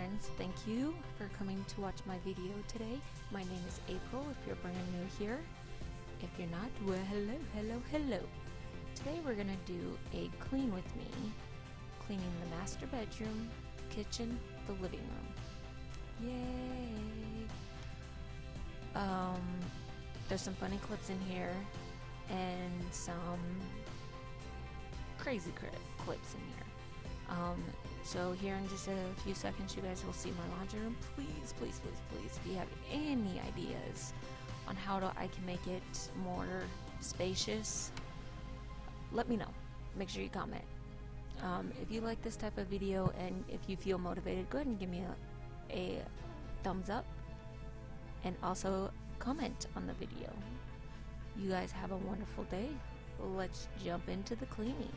friends, thank you for coming to watch my video today. My name is April if you're brand new here. If you're not, well hello, hello, hello. Today we're gonna do a clean with me, cleaning the master bedroom, kitchen, the living room. Yay! There's some funny clips in here and some crazy clips in here. So here in just a few seconds you guys will see my laundry room. Please, please, please, please, if you have any ideas on how I can make it more spacious, let me know. Make sure you comment. If you like this type of video and if you feel motivated, go ahead and give me a thumbs up and also comment on the video. You guys have a wonderful day. Let's jump into the cleaning.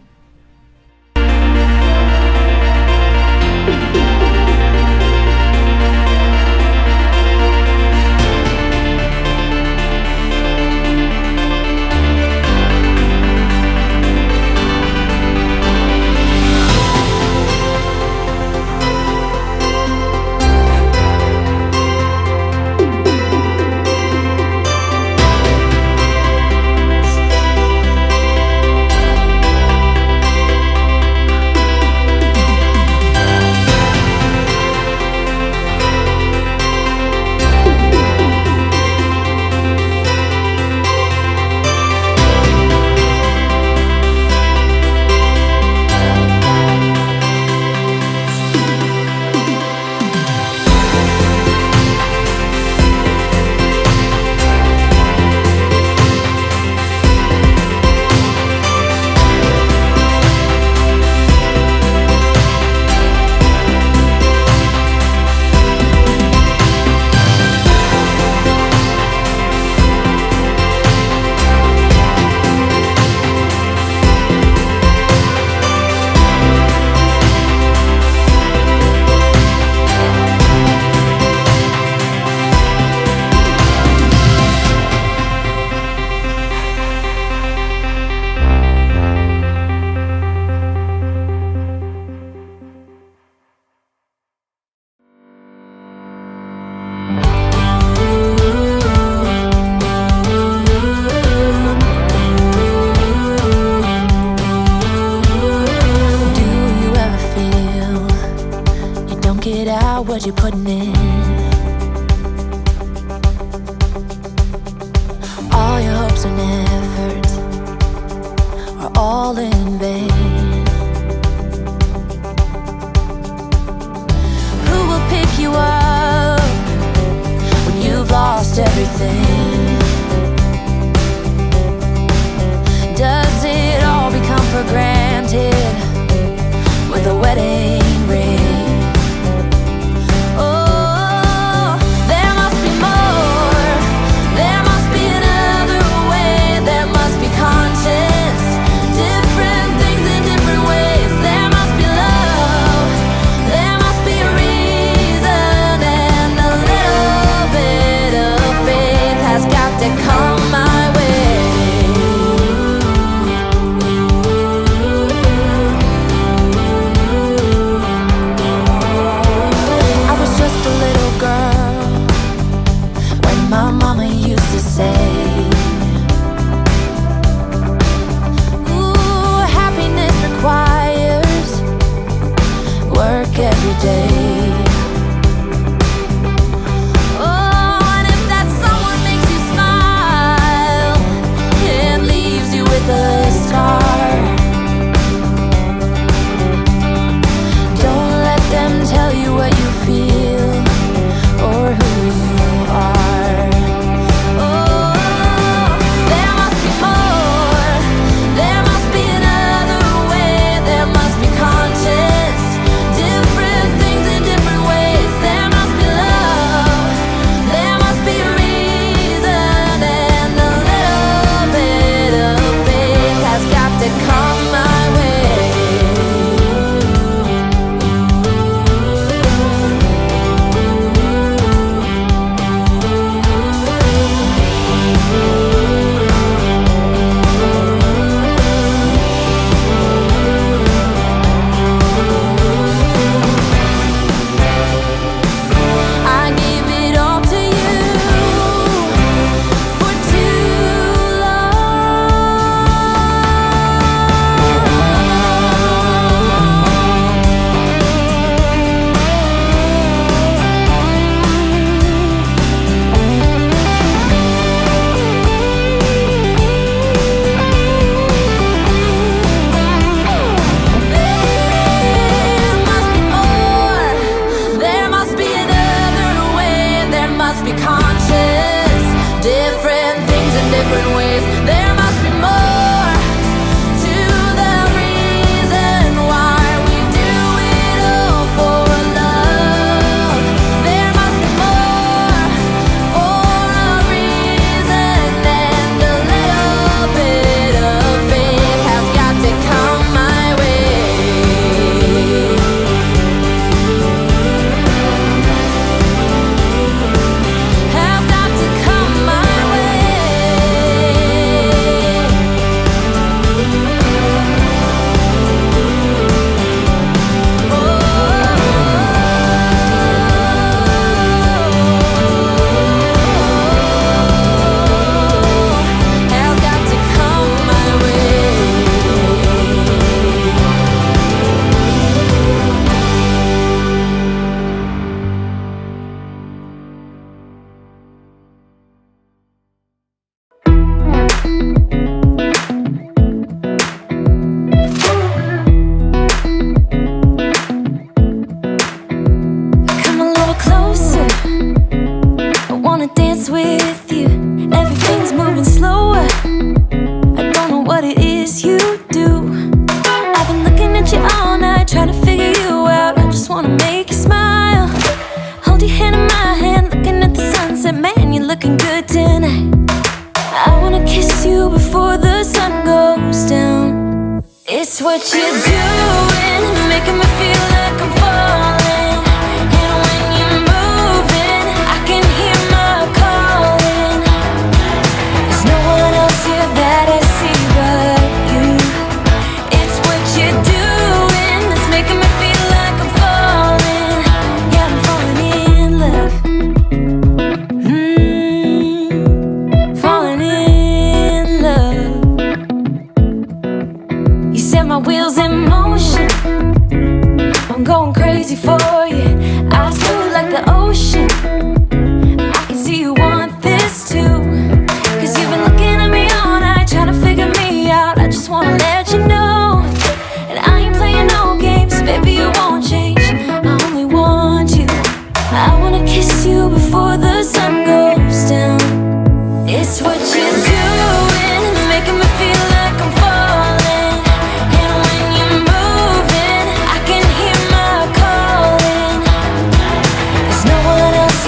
What you're putting in, all your hopes and efforts are all in vain. Who will pick you up when you've lost everything? Does it all become for granted with a wedding ring? Different what you're doing, making me feel like I'm falling. And when you're moving, I can hear my calling. There's no one else here that I see but you. It's what you're doing that's making me feel like I'm falling. Yeah, I'm falling in love. Falling in love. You set my wheels in motion, I'm going crazy for you. Eyes blue like the ocean, I can see you want this too. Cause you've been looking at me all night, trying to figure me out. I just wanna let you know, and I ain't playing no games. Baby, you won't change, I only want you. I wanna kiss you before the sun goes down. It's what you're doing, making me feel like I'm falling. And when you're moving, I can hear my calling. There's no one else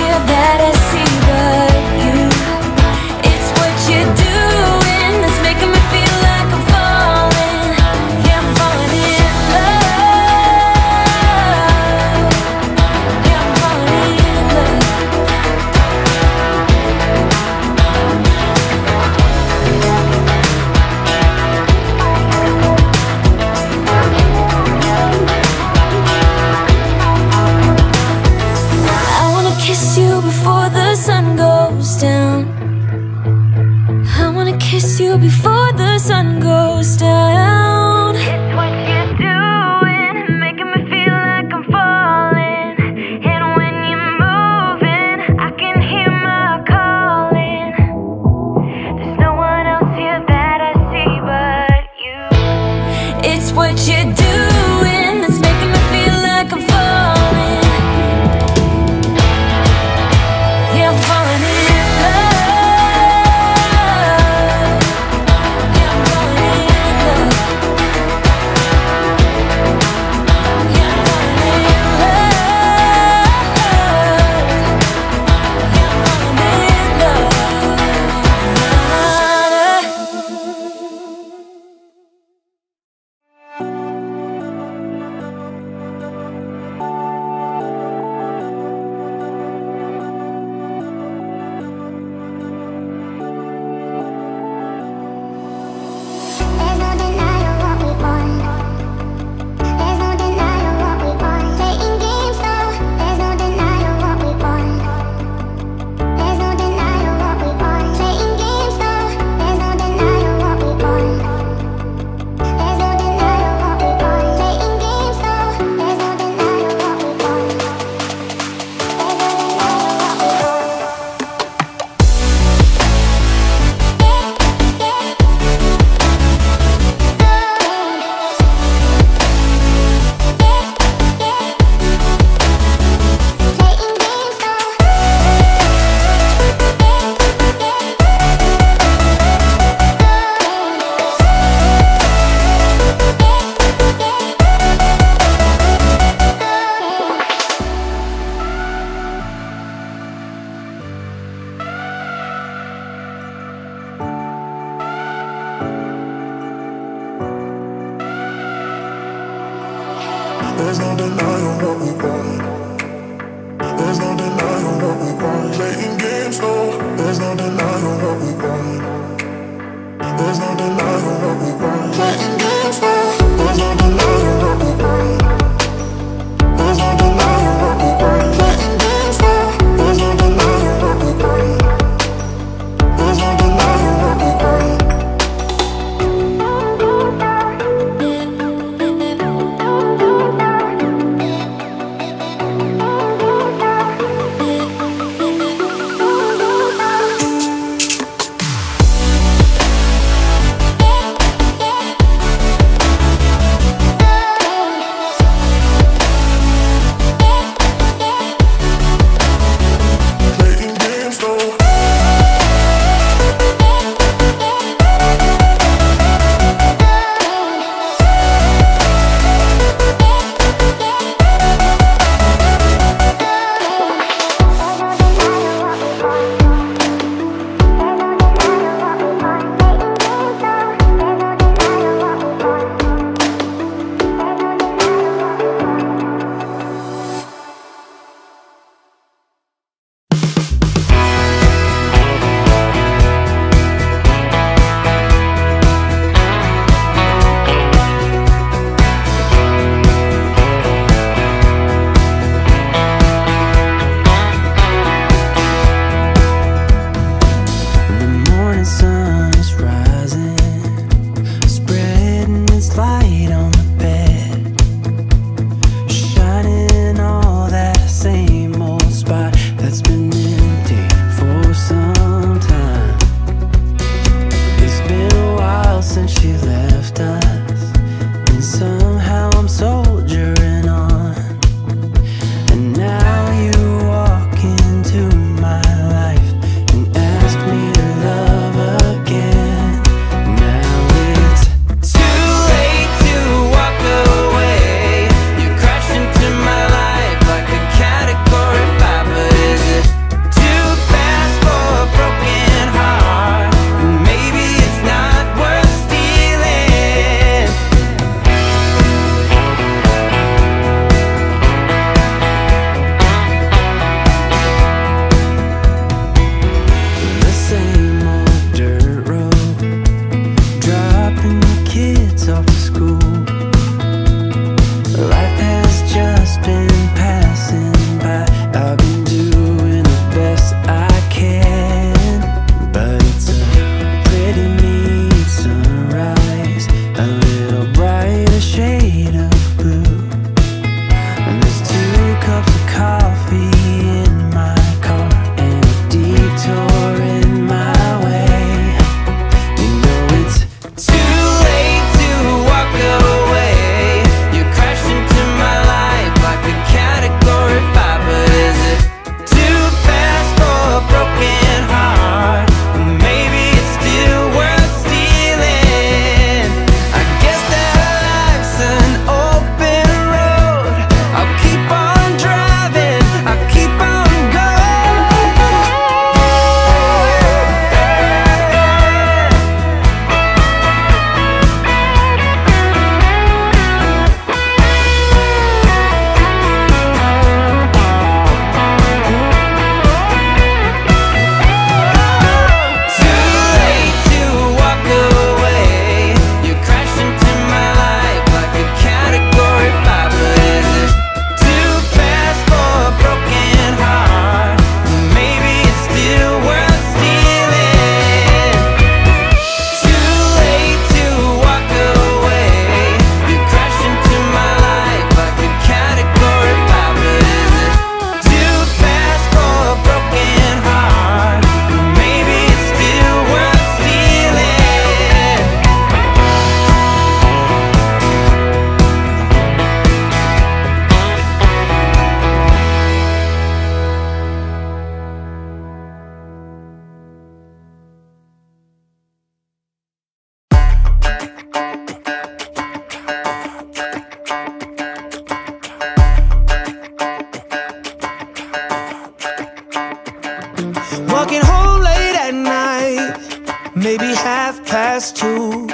past two.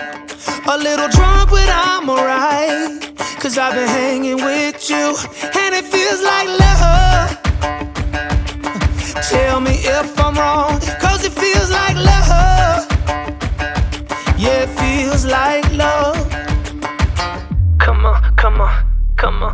A little drunk, but I'm alright, 'cause I've been hanging with you and it feels like love. Tell me if I'm wrong, 'cause it feels like love. Yeah, it feels like love. Come on, come on, come on,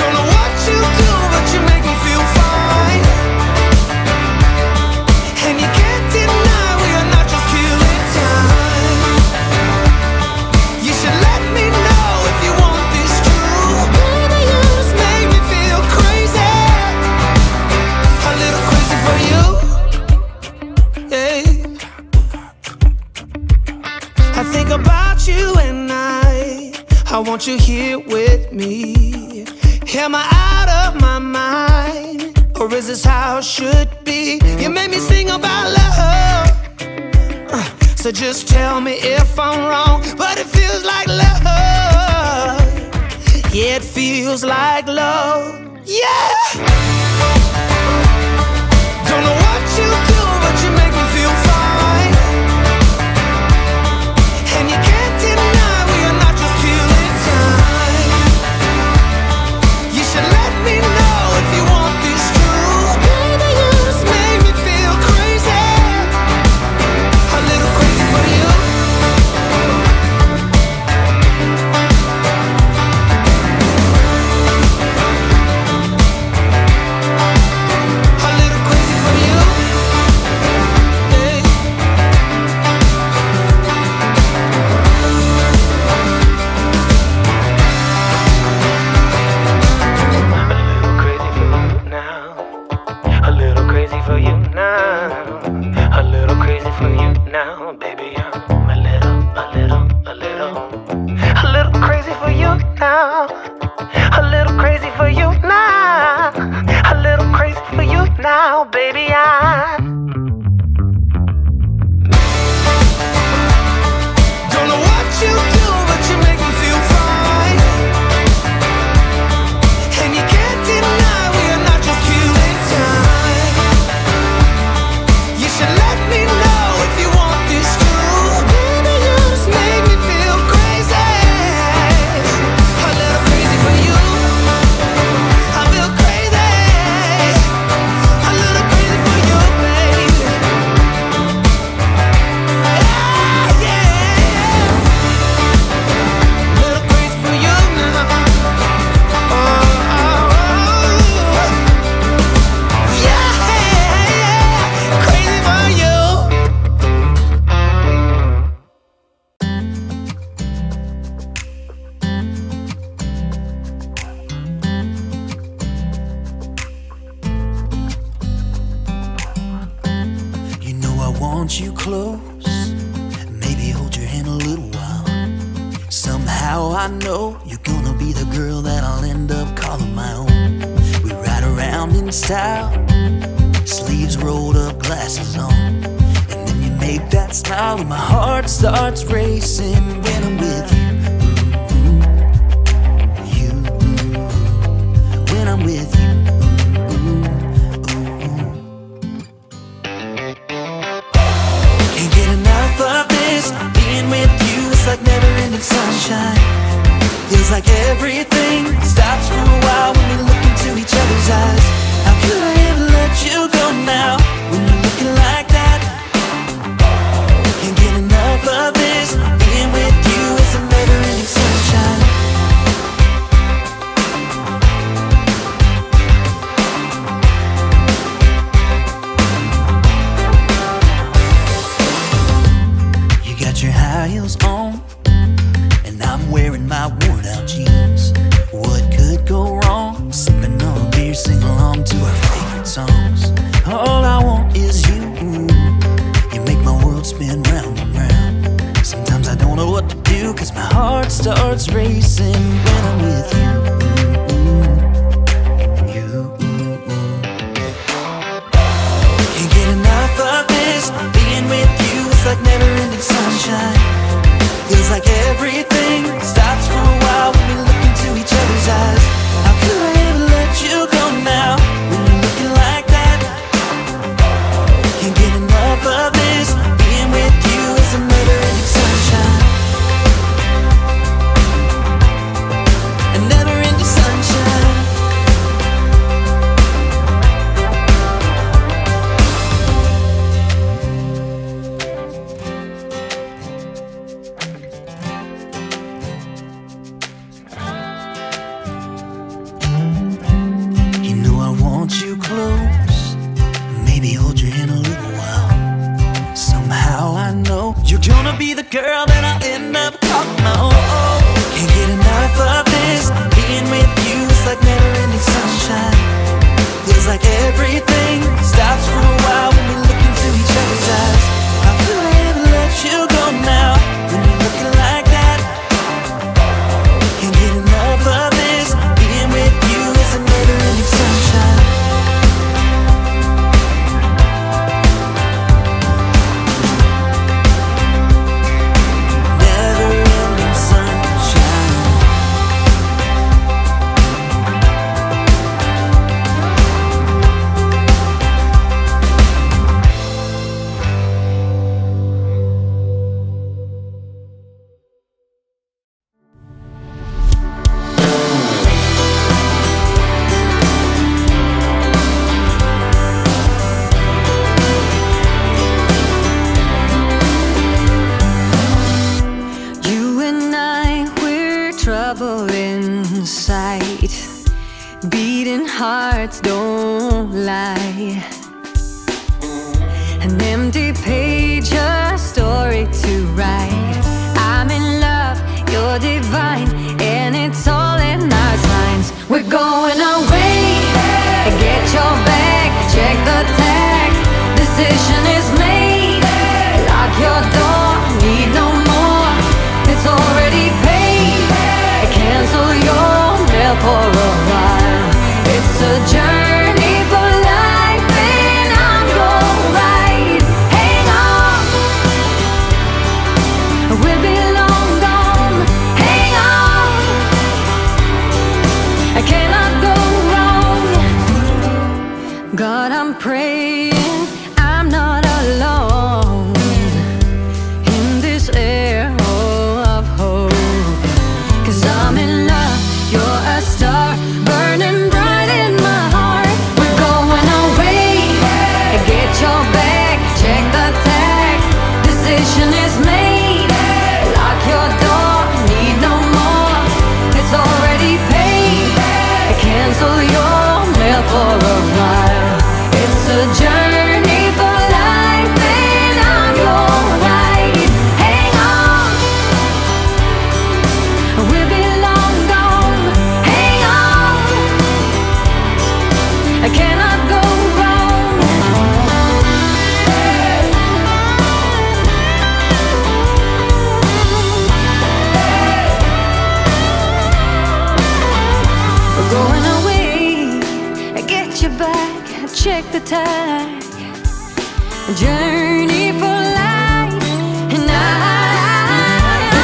Don't know what you do, but you make me feel fine. And you can't deny we are not just killing time. You should let me know if you want this true. Baby, you just make me feel crazy, a little crazy for you. Yeah. I think about you and I want you here with me. Am I out of my mind, or is this how it should be? You made me sing about love, so just tell me if I'm wrong, but it feels like love. Yeah, it feels like love. Yeah. Don't know what you do, but you make me feel fine. And you can't deny want you close, maybe hold your hand a little while. Somehow I know you're gonna be the girl that I end up calling my own. Can't get enough of this, being with you's like never ending sunshine. Feels like everything stops for a while when we look into each other's eyes. I feel I haven't let you go now, when you're looking like that. Can't get enough of this, being with you is a never ending sunshine. Beating hearts don't lie. An empty page, a story to write. I'm in love, you're divine, and it's all in our signs. We're going away, get your bag, check the tag. Decision is made, lock your door, need no more. It's already paid, cancel your mail for a while. It's a journey for life, and I'm gonna ride. Hang on, we'll be long gone. Hang on, I cannot go wrong. God, I'm praying I'm not alone in this air of hope. 'Cause I'm in love, you're a star burning bright. Check the tag, journey for life, and I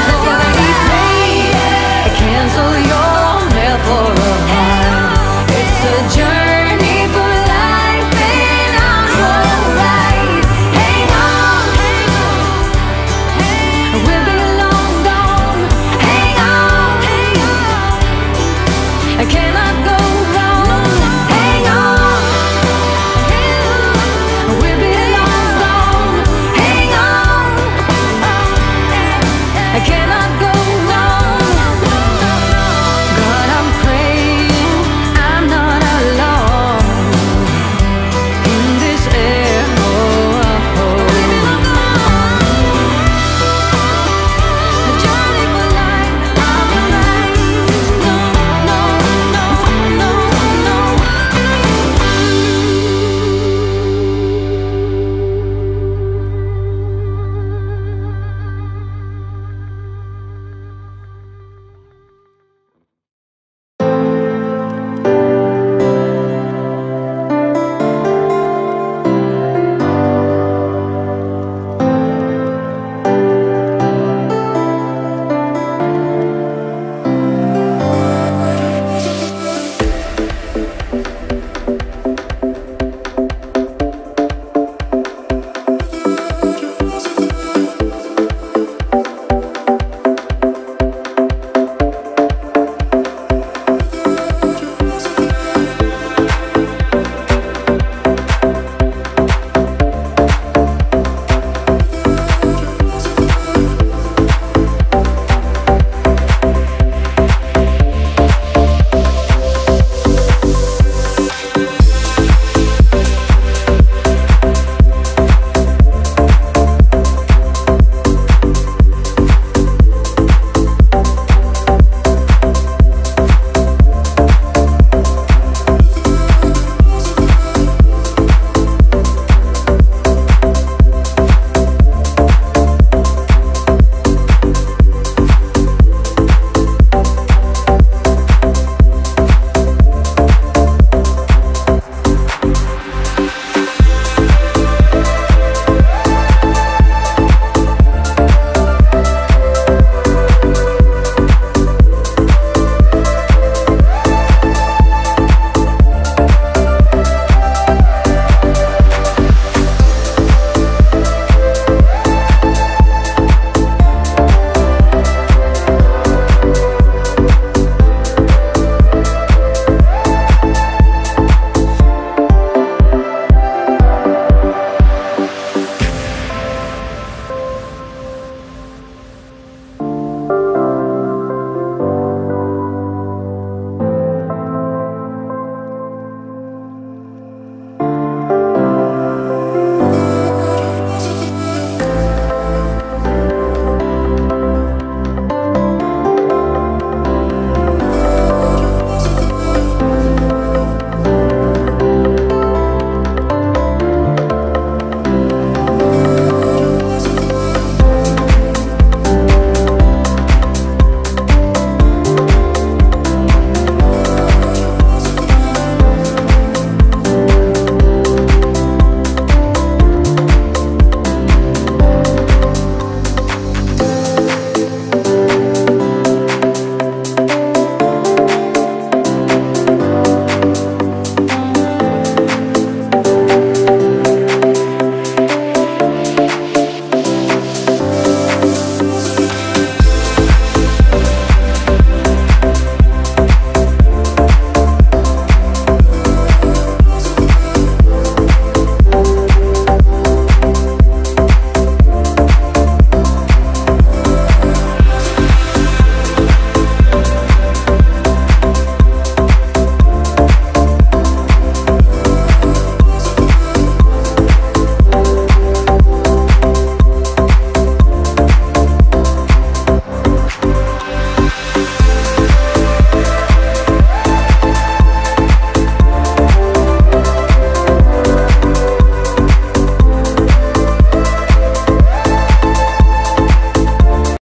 can't cancel your